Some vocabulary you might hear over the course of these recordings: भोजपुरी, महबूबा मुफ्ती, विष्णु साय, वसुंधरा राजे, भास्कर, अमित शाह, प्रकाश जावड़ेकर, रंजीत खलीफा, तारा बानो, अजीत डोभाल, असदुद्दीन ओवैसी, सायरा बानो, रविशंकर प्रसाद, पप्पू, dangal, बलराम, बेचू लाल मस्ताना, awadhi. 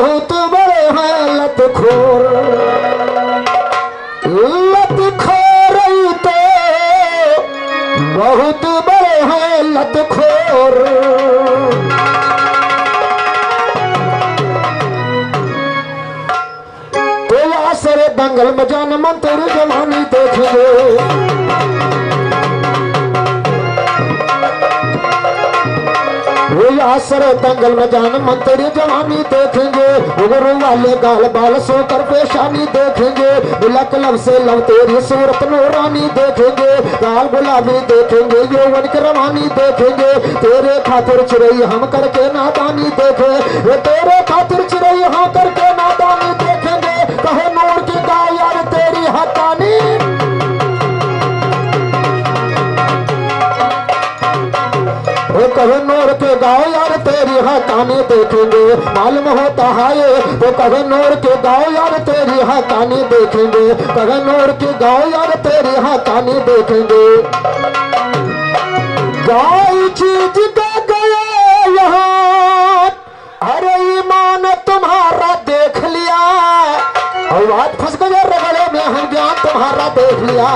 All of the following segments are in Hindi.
बहुत बड़े हैं लतखोर, लतखोर तो बहुत बड़े हैं लतखोर। तो आसरे दंगल में जान मंत्र जवानी देख लो, आसर दंगल में जान मंतरी जवानी देखेंगे। गुरु वाले गाल बाल सोकर पेशानी देखेंगे, लक लब से लव तेरी सूरत नूरानी देखेंगे, लाल गुलाबी देखेंगे यौवन की रवानी देखेंगे। तेरे खातिर चिड़ई हम करके नादानी देखे, तेरे खातिर चिड़ई हम करके नादानी देखेंगे। कहे नूर की गाय यार तेरी हतानी, कहे नोर के गाँव यार तेरी हकानी देखेंगे। मालूम होता है तो कहे नोर के गाँव यार तेरी हकानी देखेंगे, कहे नोर के गाँव यार तेरी हकानी देखेंगे। गाय चीज का गया यहाँ, अरे ईमान तुम्हारा देख लिया, और बात फंस गया रगड़े में हम ज्ञान तुम्हारा देख लिया।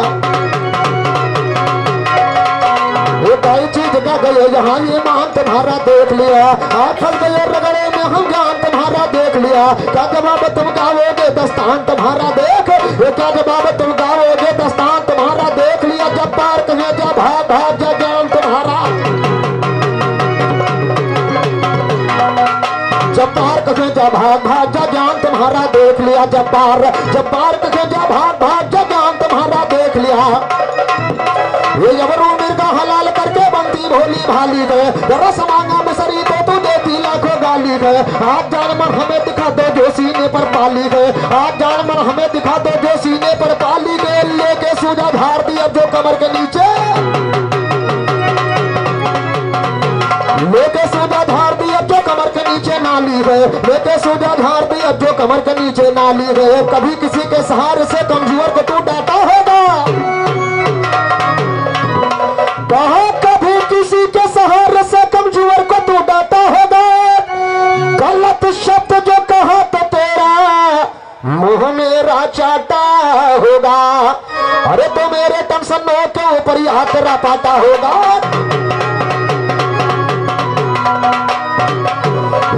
गाय चीज का गए यहाँ ये मान तुम्हारा देख लिया, आप फंस गए रगड़े में हम जान तुम्हारा देख लिया। क्या जवाब तुम गाओगे दस्तान तुम्हारा देख, क्या जवाब तुम गाओगे दस्तान तुम्हारा देख लिया। जब पार कहे जब भाग भाग जा जान तुम्हारा, जब पार कहे जब भाग भाग जा जान तुम्हारा देख लिया। जब पार कहे जब भाग भाग जा जान तुम्हारा देख लिया। ये यवरू मिर्गा हलाल करके बनती भोली भाली गए, जरा समांगा मसरी तो तू देती लाखों गाली गए। आज जान मन हमें दिखा दो जो सीने पर पाली गए, आज जान मन हमें दिखा दो जो सीने पर पाली गए। लेके सूझा धार दी अब जो कमर के नीचे, लेके सूझा धार दी अब जो कमर के नीचे नाली गए, लेके सूझा धार दी अब जो कमर के नीचे नाली गए। कभी किसी के सहारे से कमजोर को तू डाटा होगा, कभी किसी के सहारे से कमजोर को तू डाटा होगा। गलत शब्द जो कहा तो तेरा मुंह मेरा चाटा होगा, अरे तो मेरे टेंशनों के ऊपर यहाँ तेरा पाटा होगा।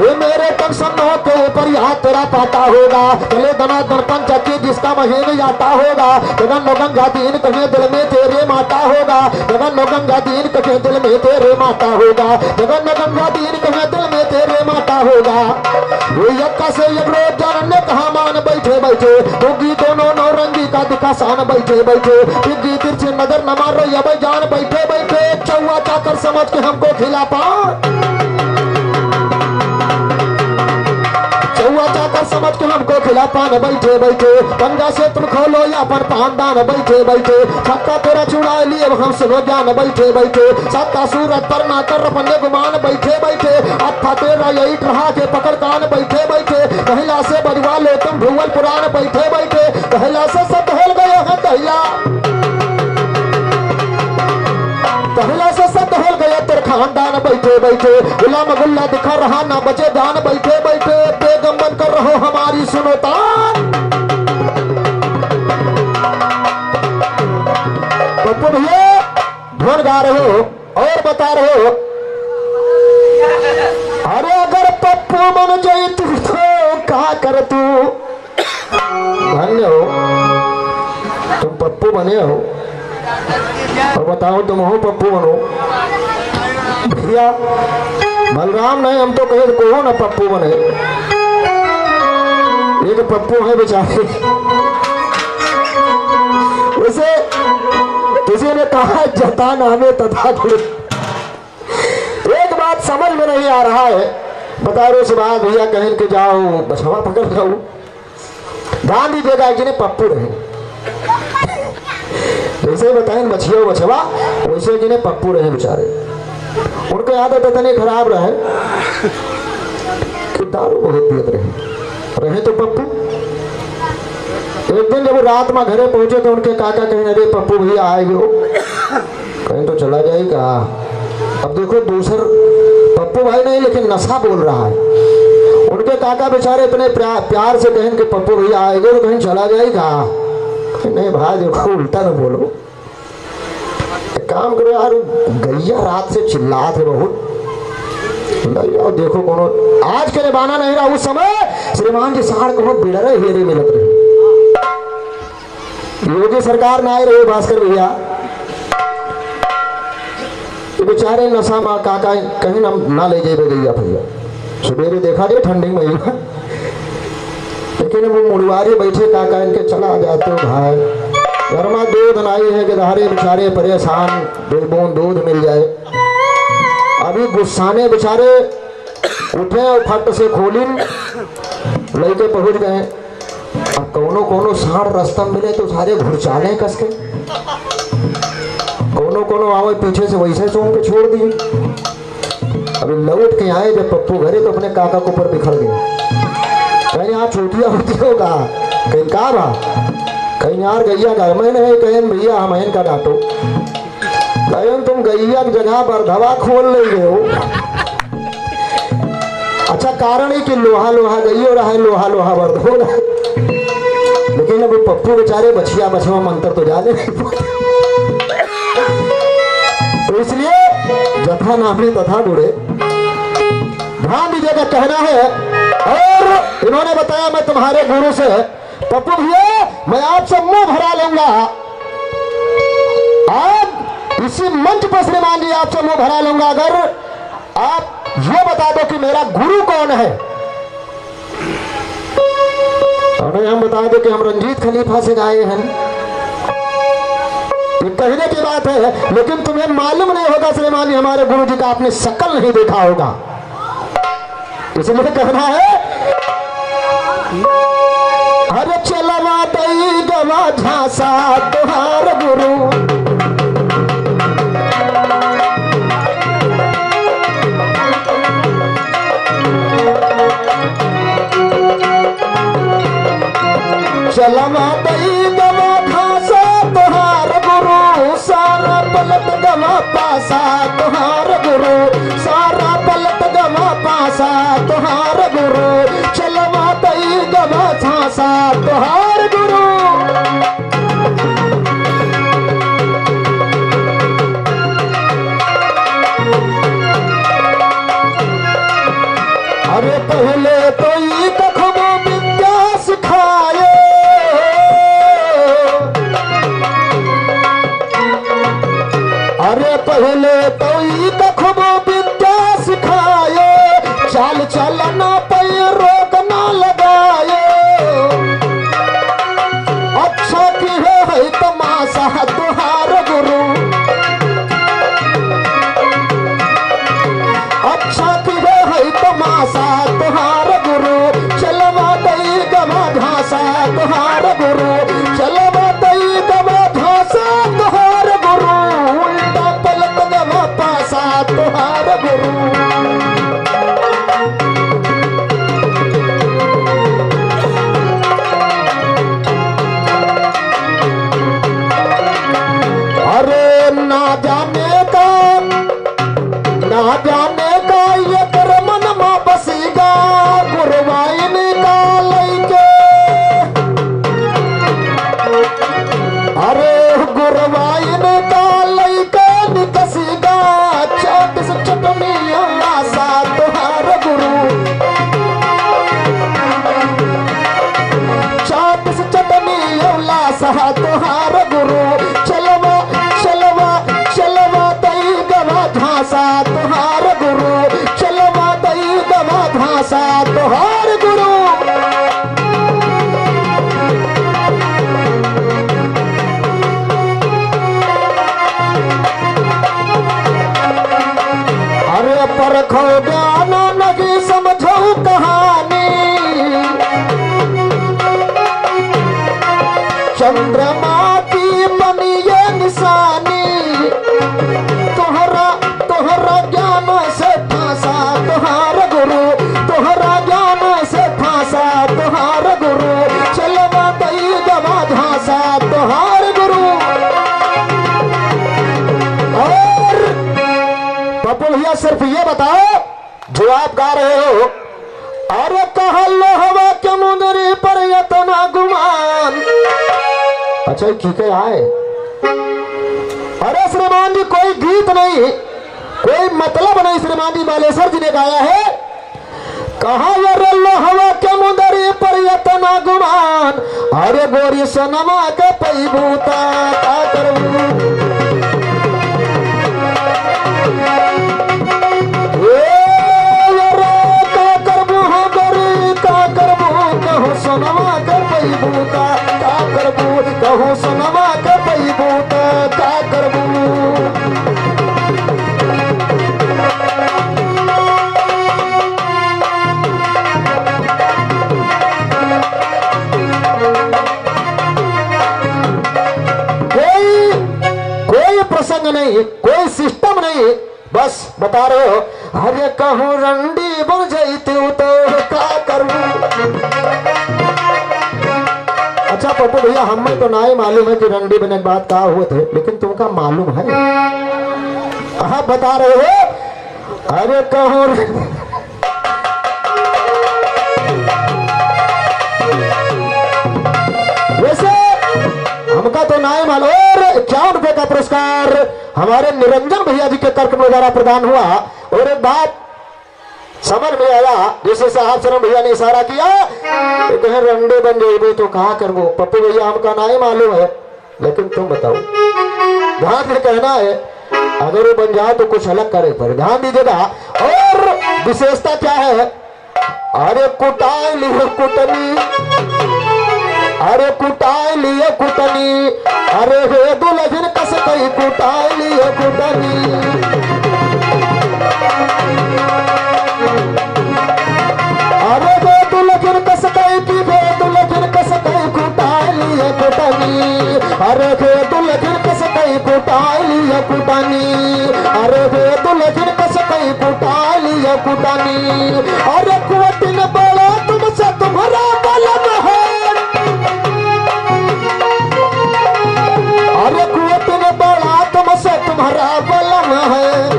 ये मेरे टेंशनों के ऊपर यहाँ तेरा पाटा होगा। चले दना दर्पण चक्की जिसका महीने आटा होगा, जगन गंगा दीन कहे दिल में तेरे माता होगा, जगन गंगा दीन कहे दिल में तेरे माता होगा, जगन गंगा दीन कहे दिल में तेरे माता होगा। वो यक्का से यमरोज जरन ने कहा मान बैठे बैठे, तुगी दोनों नौरंगी का दिखा सान बैठे बैठे, तुगी तिरछी नजर न मारो या भाई जान बैठे बैठे। चौवा चाकर समझ के हमको खिला पाओ, समझ के हमको खिला पान बैठे बैठे। पंगा से तुम खोलो या पर पान दान बैठे बैठे, छक्का तेरा चुड़ा लिए हम सुनो जान बैठे बैठे। सत्ता सूरत पर ना कर अपने गुमान बैठे बैठे, अथा तेरा यही रहा के पकड़ कान बैठे बैठे। कहला से बजवा लो तुम भूवल पुराण बैठे बैठे, कहला से सब ढल गए हैं कहला, कहला से सब ढल गए तेरे खानदान बैठे बैठे। गुलाम गुल्ला दिखा रहा ना बचे दान बैठे बैठे, कर रहो हमारी सुनो तान। पप्पू भैया ढोल गा रहे हो और बता रहे हो, अरे अगर पप्पू बन जाए तू तो क्या कर तू। धन्य हो तुम पप्पू बने हो, और बताओ तुम हो पप्पू बनो भैया। बलराम नहीं हम तो कहे को हो ना पप्पू बने, एक पप्पू है बेचारे। उसे किसी ने कहा जता नामे तथा गुरु। एक बात समझ में नहीं आ रहा है, बता रहे सुभाष भैया कहीं के जाओ बछवा पकड़ जाऊं। ध्यान दीजिएगा कि नहीं पप्पू रहे, जैसे बताए मछिया बछवा वैसे कि नहीं पप्पू रहे बेचारे। उनके आदत इतनी खराब रहे कि दारू बहुत पीते रहे रहे। तो पप्पू एक दिन जब रात में घरे पहुंचे तो उनके काका कहें अरे पप्पू भैया आए हो, कहीं तो चला जाएगा। अब देखो दूसर पप्पू भाई नहीं लेकिन नशा बोल रहा है। उनके काका बेचारे अपने प्यार से बहन के पप्पू भैया आएगा तो कहीं चला जाएगा नहीं भाई, देखो उल्टा ना बोलो। काम करो यार, गैया रात से चिल्लाते बहुत, देखो कोनो आज के बाना नहीं रहा, उस समय श्रीमान के सार को बिड़रे हेरे मिलत रहे। योगी सरकार ना रहे भास्कर भैया बेचारे नशा माँ काका कहीं ना ले जाए गैया भैया। सुबेरे देखा दे ठंडी महीना, लेकिन वो मुड़वारी बैठे काका इनके चला जाते भाई, घर में दूध नाई है कि धारे बेचारे परेशान, दो बूंद दूध मिल जाए। अभी गुस्साने बेचारे उठे और फट से खोली लेके पहुंच गए। अब कोनो कोनो साढ़ रास्ता मिले तो सारे घुड़चाले कस के, कोनो कोनो आवे पीछे से वैसे चौंक के छोड़ दिए। अभी लौट के आए जब पप्पू घरे तो अपने काका को ऊपर बिखर गए, कहीं यहाँ छोटिया होती होगा, कहीं का बा, कहीं यार गैया घर में नहीं, कहीं भैया हमहन का डांटो, तुम गैया की जगह पर धवा खोल ले गए हो। अच्छा कारण है कि लोहा लोहा गई रहा है, लोहा लोहा बर्द हो रहा है, लेकिन अब पप्पू बेचारे बछिया बछवा मंत्र तो जाने तो इसलिए जथा नामे तथा बुढ़े ध्यान दीजिए का कहना है। और इन्होंने बताया मैं तुम्हारे गुरु से पप्पू भैया मैं आपसे मुंह भरा लूंगा, आप इसी मंच पर श्रीमान जी आपसे मुंह भरा लूंगा अगर आप ये बता दो कि मेरा गुरु कौन है। अरे हम बता दो कि हम रंजीत खलीफा से आए हैं, ये कहने की बात है, लेकिन तुम्हें मालूम नहीं होगा श्रीमान जी हमारे गुरु जी का आपने शक्ल नहीं देखा होगा, इसलिए कहना है। अरे चलना तई गवा झांसा तुम्हार गुरु चलवा तई गवा घासा तुहार गुरु, सारा पलट गवा पासा तुहार गुरु, सारा पलट गवा पासा तुहार गुरु, चलवा तई गवा झांसा तुहार गुरु। अरे पहले तो चलना पर रोक ना लगाए, अच्छा की है तमाशा तुहार गुरु, अच्छा की है तमाशा तुहार गुरु, चलवा तई गवा घासा तुहार गुरु, चलवा तई गवा घासा तुहार गुरु, उल्टा पलट गवा पासा तुहार गुरु। सिर्फ ये बताओ जो आप गा रहे हो, अरे कहा अच्छा खींचे आए। अरे श्रीमान जी कोई गीत नहीं, कोई मतलब नहीं श्रीमान जी बालेश्वर जी ने गाया है। कहा हवा के मुंदरी पर इतना गुमान, अरे गोरी सनमा के पैबूता का करू। नहीं कोई सिस्टम नहीं, बस बता रहे हो। अरे कहूं रंडी बन जाती हूं तो क्या करूं। अच्छा पप्पू भैया हमें तो ना ही मालूम है कि रंडी बनने के बाद क्या हुए थे, लेकिन तुमका मालूम है आप बता रहे हो। अरे कहूं तो नाय मालूम 51 रुपए का पुरस्कार हमारे निरंजन भैया जी के कार्यक्रम द्वारा प्रदान हुआ। और एक बात समझ में आया जैसे साहब शरण भैया ने इशारा किया, कहे रंडे बन गए तो कहा करो। पप्पू भैया हमका नाय मालूम है, लेकिन तुम बताओ ध्यान से कहना है, अगर वो बन जाए तो कुछ अलग करे पर ध्यान दीजिएगा। और विशेषता क्या है, अरे कुटाई लिखो कुटनी, अरे कुटाई लिए कुटनी, अरे हे दुलजिन कस कई कुटाई लिए कुटनी। अरे हे दुलजिन कस कई की हे दुलजिन कस कई कुटाई लिए कुटनी, अरे हे दुलजिन कस कई कुटाई लिए कुटनी, अरे हे दुलजिन कस कई कुटाई लिए कुटनी। अरे कुवटिन बोला तुमसे तुम्हारा बलम है, अरे कुवतिन बड़ा तुमसे तुम्हारा बलम है,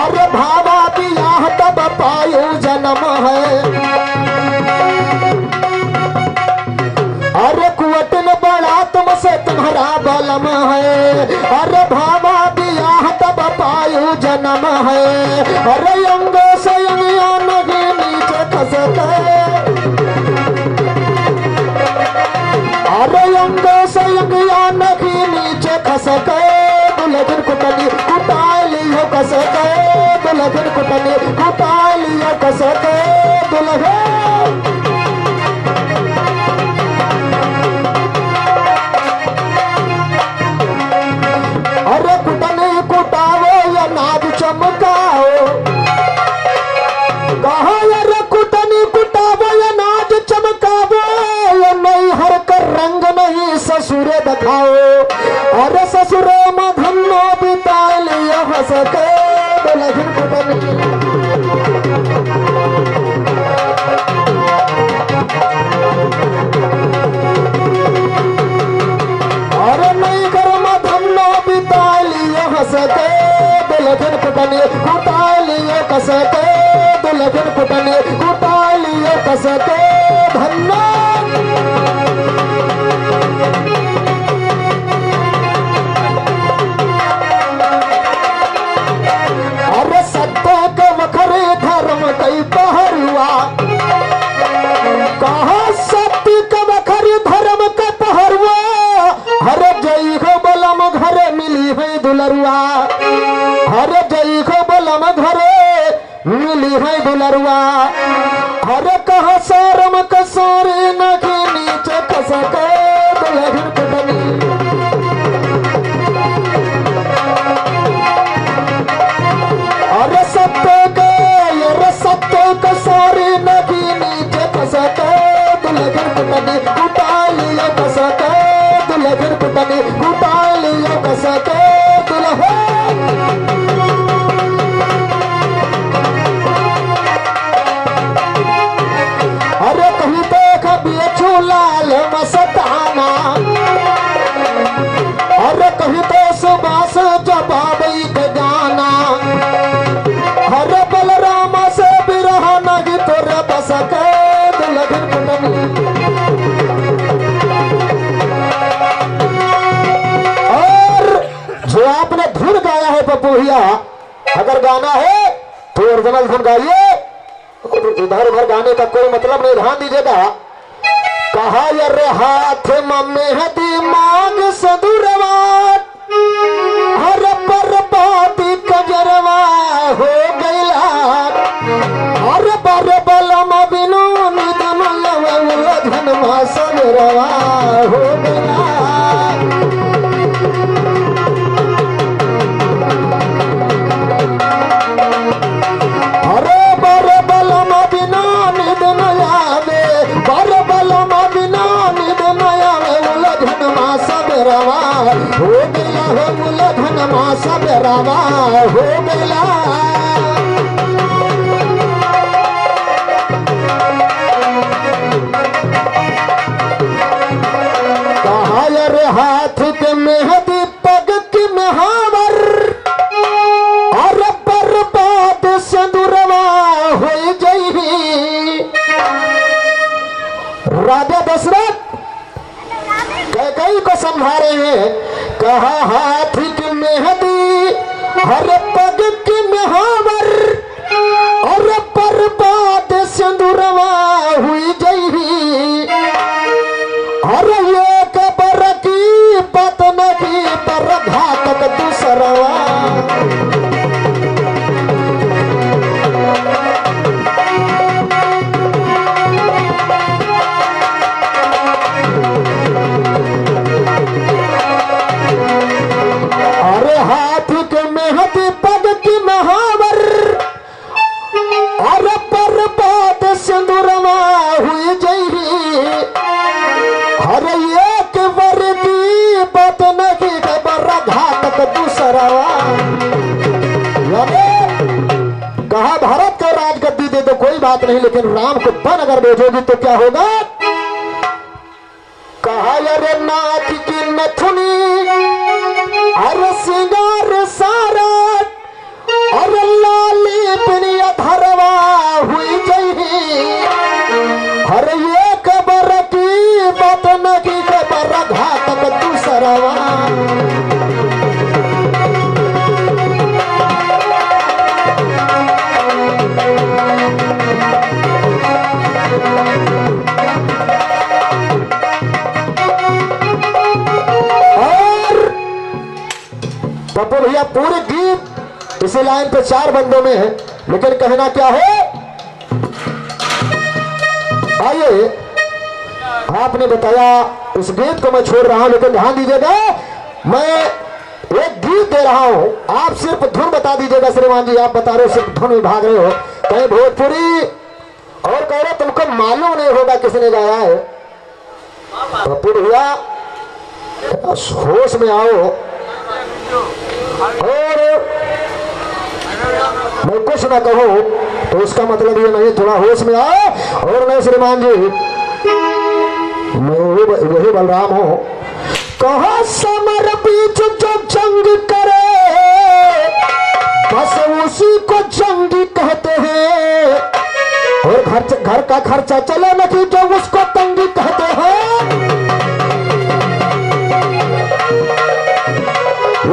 अरे भावा दिया तब पायू जन्म है। अरे कुवतिन बड़ा तुमसे तुम्हारा बलम है, अरे भावा दिया तब पायू जन्म है। अरे अंगों से अंगिया नगे नीचे खस गए, अरे अंगों से अंगिया नगी नीचे खस गए। दुल्हन कुटनी कुटाली हो कस गए, दुल्हन कुटनी कुटाली हो कस गए। दुल्हन अरे कुटनी कुटाओ या नाद चमकाओ, कहा अरे कुटनी कुटाओ या नाद चमकाओ, नहीं हर रंग नहीं ससुरे दिखाओ। अरे ससुरे मधनो बिताए लिया हंस के दुल्हन कुटनी। अरे नहीं कर मधनो बिताए लिया हंस के दुल्हन कुटनी, कुटाए लिया कस के दुल्हन कुटनी, कुटाए लिया कस के धन्ना। अरे सत्य के वखरे धर्म कई पहरुआ, कहा सत्य के वखरे धर्म के पहरुआ, हर जई हो बलम घरे मिली है दुलरुआ, हर जई हो बलम घरे मिली है दुलरुआ। अरे कहा शर्म के सारे नगे नीचे कस के दुल्हन कुटनी, सत्य सारे नदी नीचे फसके दुल्हन कुटनी, उठा लिया फसके दुल्हन कुटनी, उठा लिया फसके दुल्हन। अरे कहीं देख बेचू लाल मस्ताना, अरे कहीं तो सुबास जवाब के गाना, अरे बलराम से बिरह नगी तोरा बस के दुल्हन कुटनी। पप्पू भैया, अगर गाना है तो ओरिजिनल सुन गाइए, इधर उधर गाने का कोई मतलब नहीं, ध्यान दीजिएगा। कहा यार हाथ मम्मी हती मांग सदुरवा हर पर पाती कजरवा हो गईला हर पर बलम बिनु निदन लवला धनमा सदुरवा हो गईला। रामा हो मिला कहा रे हाथ के मेहदी पग की महावर और बर्बाद संदुरवा हो जई राजा दशरथ कैकेयी को समझा रहे हैं। कहा हाथ की मेहदी हर पग की महावर और बर्बाद सिंदूरवा हुई जई और एक पर की बात नहीं पर घातक दूसरवा। कहा भारत को राजगद्दी दे तो कोई बात नहीं, लेकिन राम को पन अगर भेजोगी तो क्या होगा। कहा अरे नाथ की नथुनी अरे सिंगार सारा और लाली पिनिया धरवा हुई जई हर ये खबर की बात नहीं खबर घातक दूसरवा। पप्पू भैया पूरे गीत इसी लाइन पे चार बंदों में है, लेकिन कहना क्या है, आइए आपने बताया उस गीत को मैं छोड़ रहा हूं, लेकिन ध्यान दीजिएगा मैं एक गीत दे रहा हूं, आप सिर्फ धुन बता दीजिएगा। श्रीमान जी आप बता रहे हो सिर्फ धुन में भाग रहे हो, कहीं भोजपुरी और कह रहे तुमको मालूम नहीं होगा किसने गाया है। पप्पू भैया होश में आओ, और मैं कुछ ना कहूं तो उसका मतलब ये नहीं, थोड़ा होश में आओ। और मैं श्रीमान जी मैं वही बलराम हूं। कहा समर बीच जो जंग करे बस उसी को जंगी कहते हैं, और घर का खर्चा चले नहीं जो उसको तंगी कहते हैं।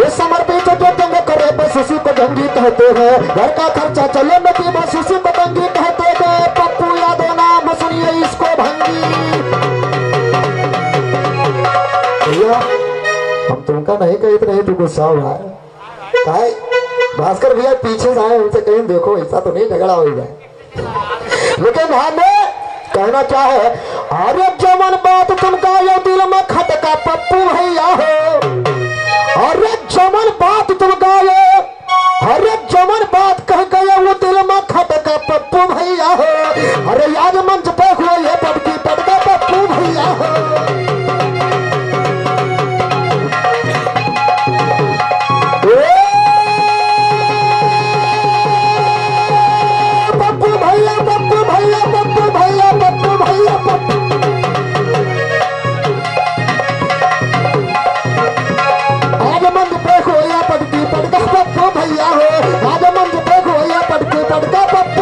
ये समर्पित जो जंग करे बस उसी को जंगी कहते हैं, घर का खर्चा चले नहीं बस उसी को तंगी कहते हैं। पप्पू याद है नाम सुनिए इसको भंगी। हम तुमका नहीं कहते नहीं तो गुस्सा हुआ है भास्कर भैया, पीछे से आए उनसे कहीं देखो ऐसा तो नहीं झगड़ा हो जाए। लेकिन हमें कहना क्या है, अरे जमन बात तुमका यो दिल में खटका पप्पू भैया हो, हर एक जमन बात तुम गाये हर एक जमन बात कह गए वो दिल में खटका पप्पू भैया हो। अरे याद मंच पे हुए ये पटकी पटका पप्पू भैया हो। पप्पू भैया पप्पू भैया पप्पू भैया पप्पू भैया पप्पू भैया हो, राजा मंच पे गोया पटके पटका पप्पू।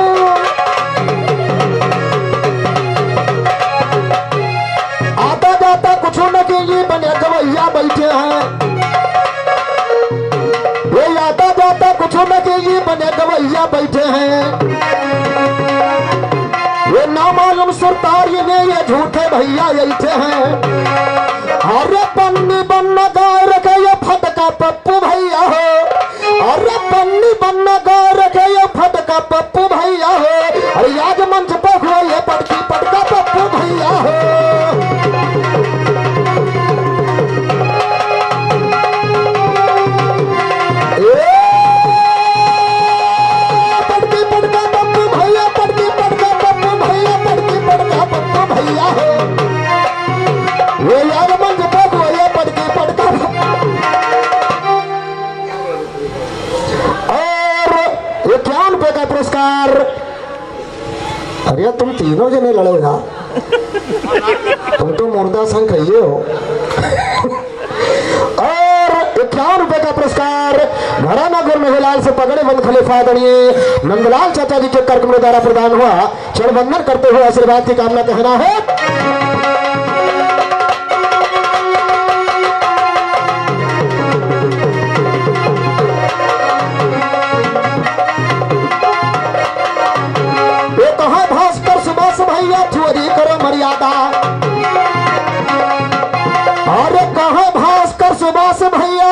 सरदार ये नहीं ये झूठे भैया ऐसे हैं। अरे पन्नी बनना गार के ये फटका पप्पू भैया हो। अरे पन्नी बनना गार के ये फटका पप्पू भैया हो। अरे आज मंच पे हो ये पटकी पटका पप्पू भैया हो। पुरस्कार अरे तुम तीनों जने लड़ोगा तुम तो मुर्दा संग खाइए हो। और 51 रुपए का पुरस्कार घराना गुरमेहलाल से पगड़े बंद खलीफा दड़िए नंदलाल चाचा जी के कार्यक्रम द्वारा प्रदान हुआ। चरण वंदन करते हुए आशीर्वाद की कामना कहना है। चोरी करो मर्यादा। अरे कहो भास्कर सुबह से भैया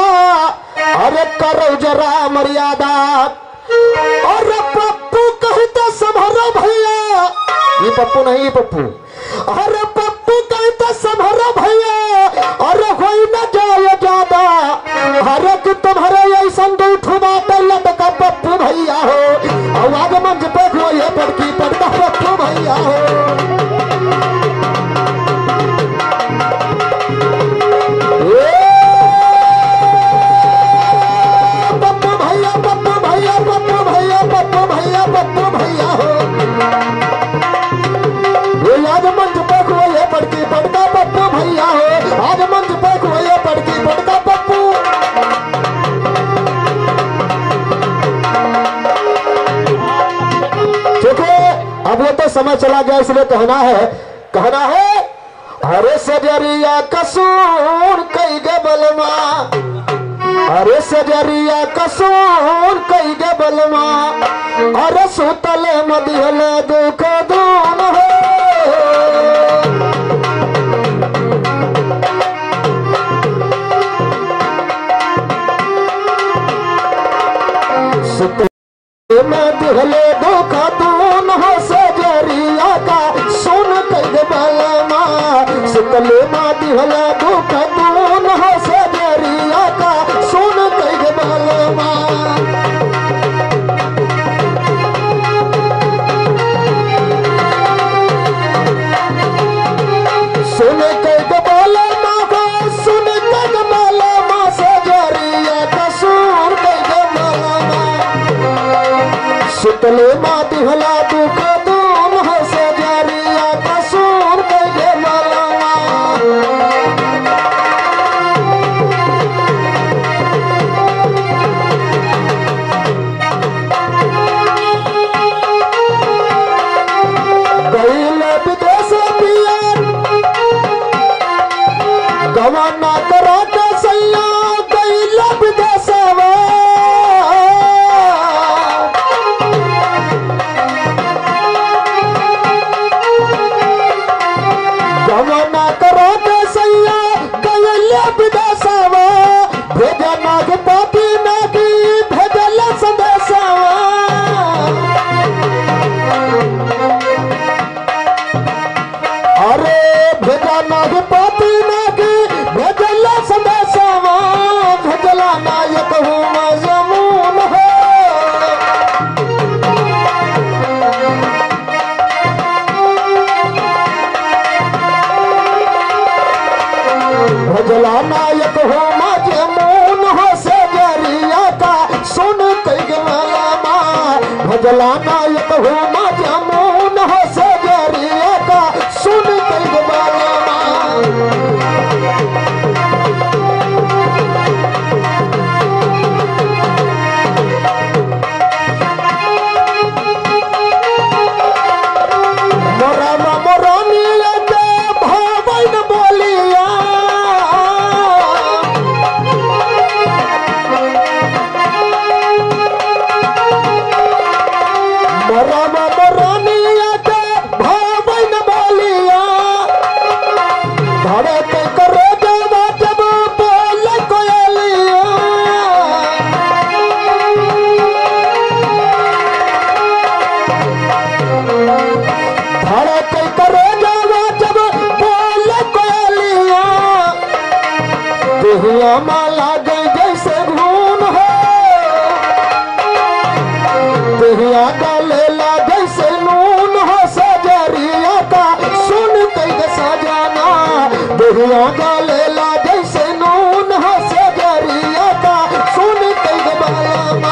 अरे करो जरा मर्यादा। अरे पप्पू कहते संभरो भैया ये पप्पू नहीं पप्पू। अरे पप्पू कहते संभरो भैया अरे कोई न जाए ज्यादा। अरे कि तुम्हारे ऐसा दूठू बात लटका पप्पू भैया हो। आवाज मंच पे हो ये पड़की पड़ता पप्पू भैया हो। समय चला गया इसलिए कहना है अरे सजरिया कसूर कई गे बलमा। अरे सजरिया कसूर कई गे बलमा। अरे सुतले मदिहले दुख दून हो। सुतले मदिहले दुख दून हो। सजरिया का सुन कई बलमा। सुतले मदिहले दुख दून हो। सजरिया का सुन कई बलमा। सुतले मदिहला दुख दून हो। सजरिया का सुन कई बलमा। गईले विदेश पिया गवाना करा के सैया। गईले विदेश नायक हो मजमून हो। सजरिया का सुन कई बलमा। भजला नायक हो मजमून हो। सजरिया का सुन कई बलमा। माला गई जैसे धूम हो तेरिया का लेला जैसे नून हो सजरिया का सुन कई सजाना तेरिया का लेला जैसे नून हो सजरिया का सुन कई बलराम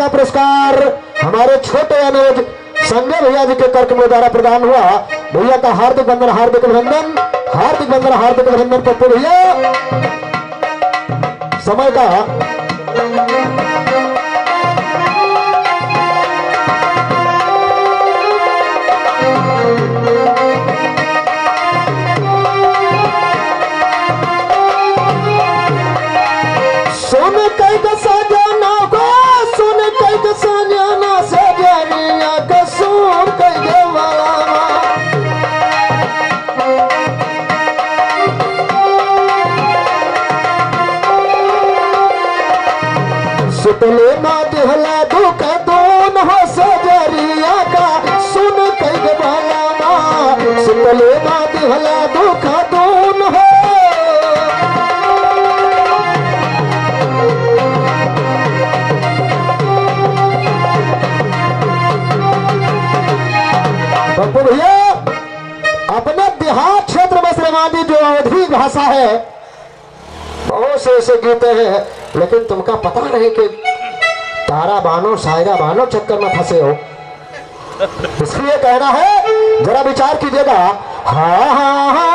का पुरस्कार हमारे छोटे अनुज संजय भैया जी के कार्यक्रम द्वारा प्रदान हुआ। भैया का हार्दिक बंधन हार्दिक अभिनंदन हार्दिक बंधन हार्दिक अभिनंदन। पप्पू भैया समय का सुतलेना देहला दुख दोन हो सजरिया का सुन कई बलरामा सुतलेना देहला दुख दोन हो पप्पू भैया अपने बिहार क्षेत्र में श्रीमानी जो अवधी भाषा है बहुत से ऐसे गीत हैं लेकिन तुमका पता नहीं कि तारा बानो सायरा बानो चक्कर में फंसे हो इसलिए कहना है जरा विचार कीजिएगा। हाँ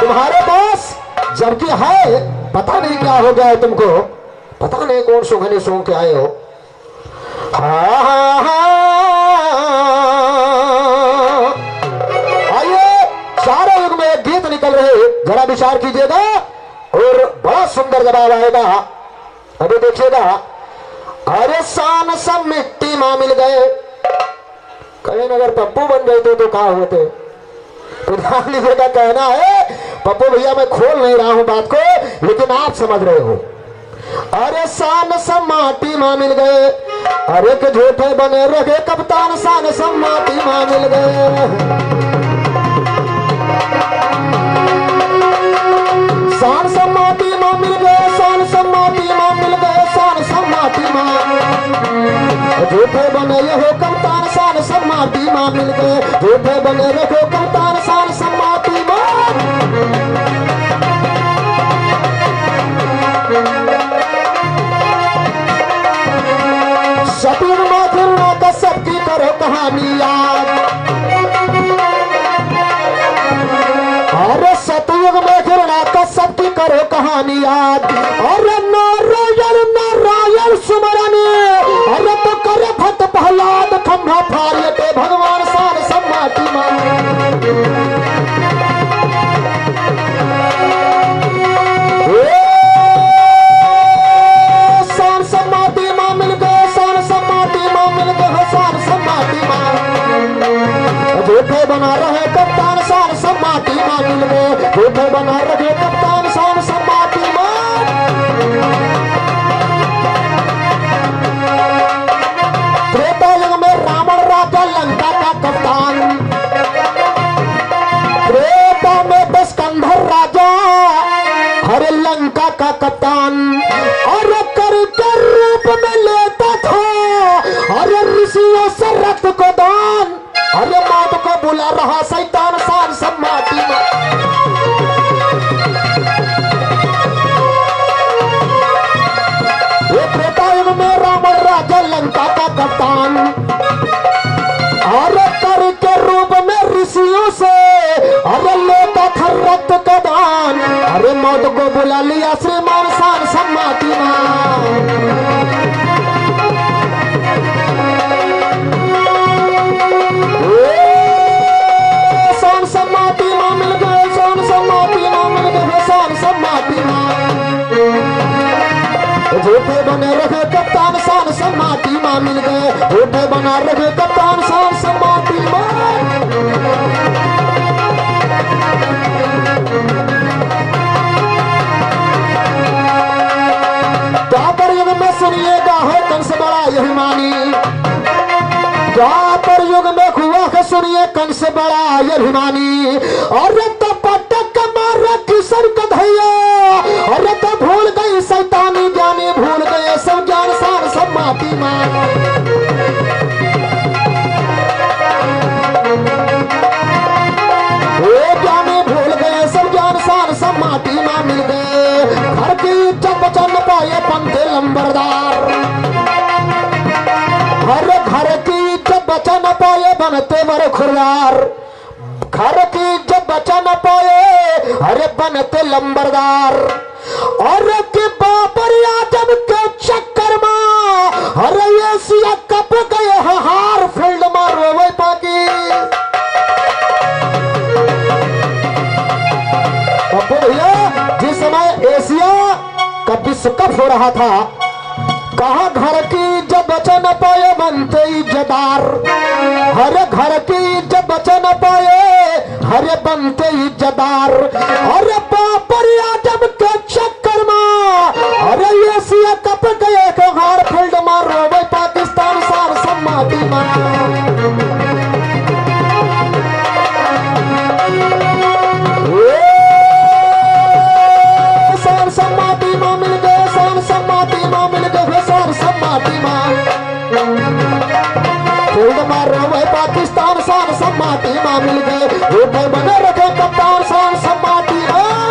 तुम्हारे पास जबकि है पता नहीं क्या हो गया है तुमको पता नहीं कौन सुघने सूंघ के आए हो। हाँ आइए सारे युग में एक गीत निकल रहे जरा विचार कीजिएगा और बड़ा सुंदर जवाब आएगा। अभी देखिएगा। अरे सान सब मिट्टी मां मिल गए कहीं अगर पप्पू बन गए थे तो कहा होते। प्रधान लिखे का कहना है पप्पू भैया मैं खोल नहीं रहा हूं बात को लेकिन आप समझ रहे हो। अरे सान सब माटी मां मिल गए अरे के झूठे बने रखे कप्तान सान सब माटी मां मिल गए सान सब माटी मां मिल गए सान सब माटी मां मिल गए सान सब माटी मां झूठे बने रहो कप्तान सान सब माटी मां मिल गए झूठे बने रहो कप्तान सान सब माटी मां शबीर माधुर का सबकी करो कहानी याद सतयुग में घिरना का सबकी करो कहानी याद। अरे नारायण सुमरने अरे तो करे भक्त प्रहलाद खम्भा फाड़े पे भगवान सार सब माटी मां सार सब माटी मां मिल गए सार सब माटी मां मिल गए सार सब माटी मां झूठे बना रहे कप्तान सार सब माटी मां मिल गए झूठे बना रहे कप्तान सान सब माटी मां त्रेता युग में रावण राजा लंका का कप्तान त्रेता में बस कंधर राजा हरे लंका का कप्तान और करके रूप में लेता था अरे ऋषियों से रक्त को दान अरे मौत को बुला रहा शैतान सान सब माटी मां कप्तान अरे कर के रूप में ऋषियों से अरे लेता था रक्त का दान अरे मौत को बुला लिया श्री मान शान सम्माती शान सम्माती माँ मिल गए, शान सम्माती माँ मिल गए, शान सम्माती माँ झूठे बने रहे कप्तान शान सम्माती माँ मिल गए, झूठे बना रहे कप्तान शान सम्माती माँ। सुनिएगा हो कंस बड़ा यही मानी द्वापर युग में हुआ के सुनिए कंस बड़ा यही मानी। और पटक मारा किशोर कन्हैया, और भूल गई शैतानी ज्ञानी, भूल गए सब ज्ञान सार सब माती माँ। ज्ञानी भूल गए सब ज्ञान सार सब माती माँ मिल गए। घर की इज्जत बचन पाए पंथे लंबरदार, हर घर की इज्जत बचा न पाए बनते मर खुरदार। घर की इज्जत बचा न पाए अरे बनते लंबरदार। और के बापर आजम के चक्कर माँ अरे एशिया कप गए हार फील्ड माँ। रोवे पाकी पप्पू भैया जिस समय एशिया कप विश्व कप हो रहा था कहा घर की जब बचा न पाए बनते इज्जतदार। हर घर की जब बचा न पाए हरे बनते इज्जतदार। अरे बापर आजम के चक्कर माँ अरे एशिया कप गए हार फील्ड माँ। रोवे पाकिस्तान सार सम्माती माँ। सार सम्माती माँ मिल गए, सार सम्माती माँ मिल गए, सम्माती माँ फील्ड मार। रोवे पाकिस्तान शान सम्माती माँ मिल गए, झूठे बने रखे कप्तान शान सम्माती माँ।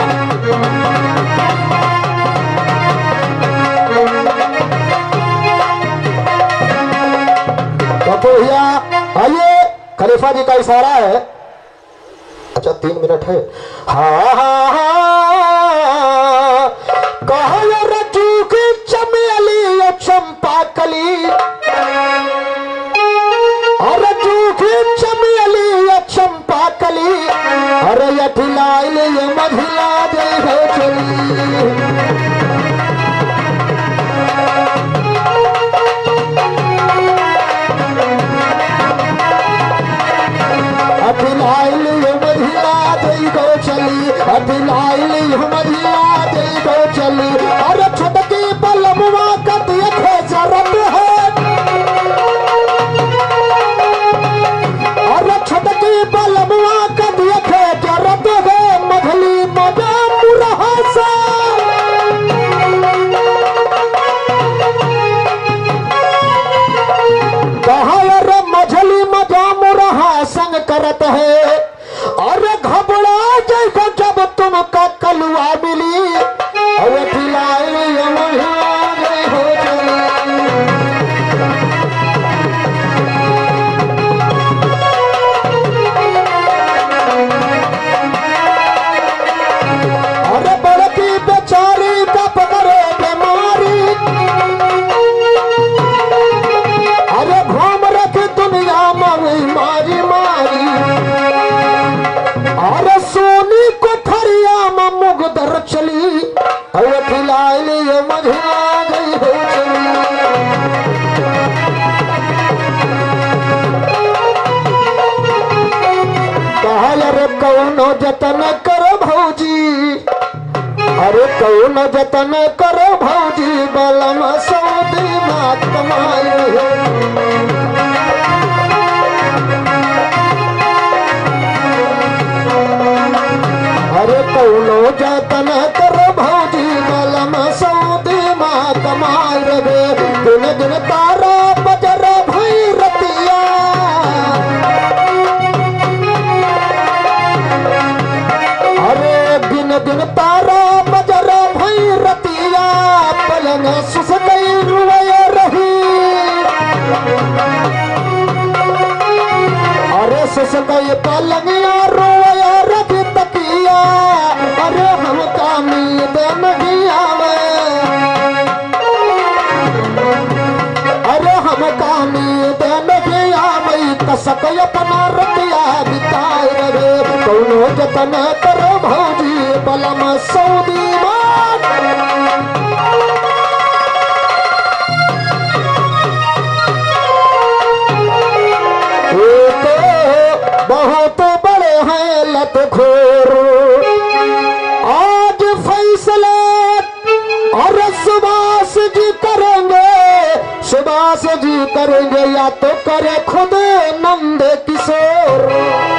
पप्पू भैया आइए खलीफा जी का इशारा है। अच्छा 3 मिनट है। हा हा हा अरे ये फिलहाल ये मधिया दे है चली। अफिलाइल मधिया दे गो चली, अफिलाइल मधिया दे गो चली। अरे छटकी बलमुआ कद ये जरत है, अरे छटकी बलमुआ कद ये जरत है। मधली मजा मुरहा सा संग करत है। और घबरा जाओ जब तुमका कलुआ मिली। और अरे बड़की बेचारी का पकड़े बीमारी। अरे घूम रखी दुनिया मारी मारी। अरे सोनी को थरिया मुगदर चली। अरे फिलहाल ये मधिया गई हो चली। कहल रे कौनो जतन करो भौजी, अरे कौनो जतन करो भौजी। बलम सऊदी मात कमाए कौनो जतन करो भौजी। बलम सऊदी माँ कमाल रे। दिन दिन तारा बजर भई रतिया। अरे दिन दिन तारा बजर भई रतिया। पलंग सुसक रुए रही। अरे सुसक पलंगिया रुए रही। अरे हम काम अपना रुपया बिताए रे कौनो जतन करो भौजी बलम सऊदी बहुत बड़े हैं लतखोर आज फैसला और सुभाष जी करेंगे सुभाष जी करेंगे या तो करे खुद नंद किशोर।